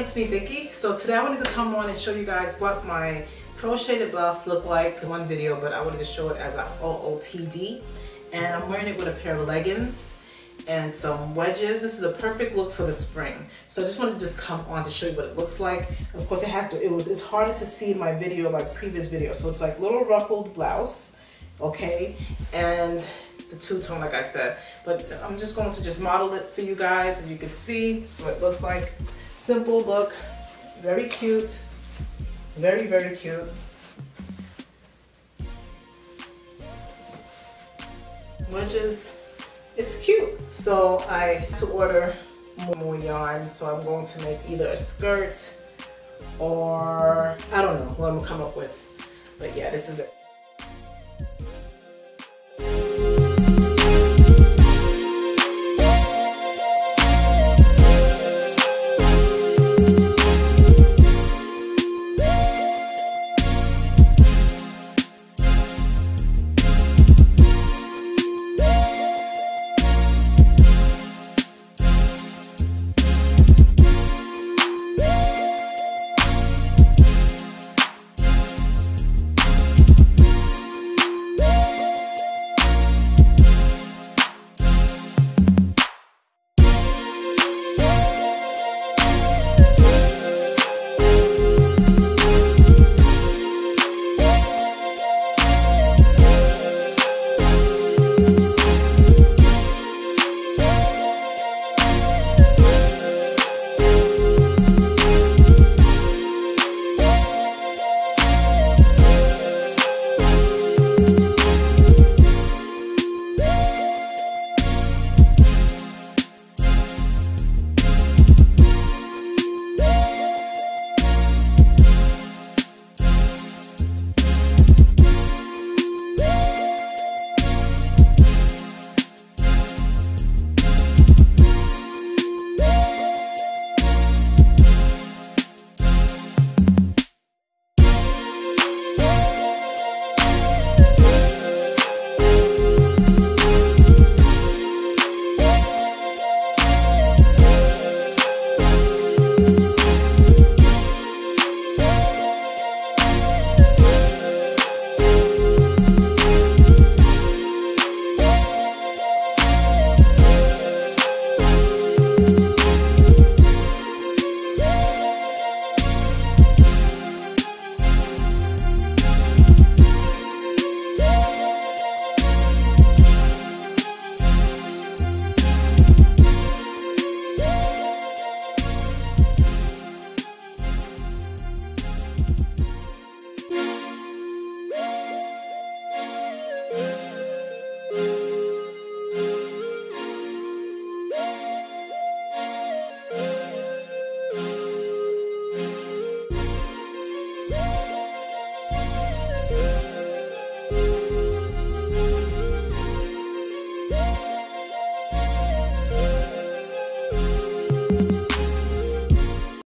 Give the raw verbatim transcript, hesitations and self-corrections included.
it's me, Vicky. So today I wanted to come on and show you guys what my crocheted blouse looked like. One video, but I wanted to show it as an O O T D. And I'm wearing it with a pair of leggings and some wedges. This is a perfect look for the spring. So I just wanted to just come on to show you what it looks like. Of course, it has to, it was, it's harder to see in my video, my previous video. So it's like little ruffled blouse, okay? And the two-tone, like I said. But I'm just going to just model it for you guys, as you can see. So it looks like simple look, very cute, very, very cute. Wedges, it's cute. So I had to order more yarn, so I'm going to make either a skirt or I don't know what I'm gonna come up with. But yeah, this is it.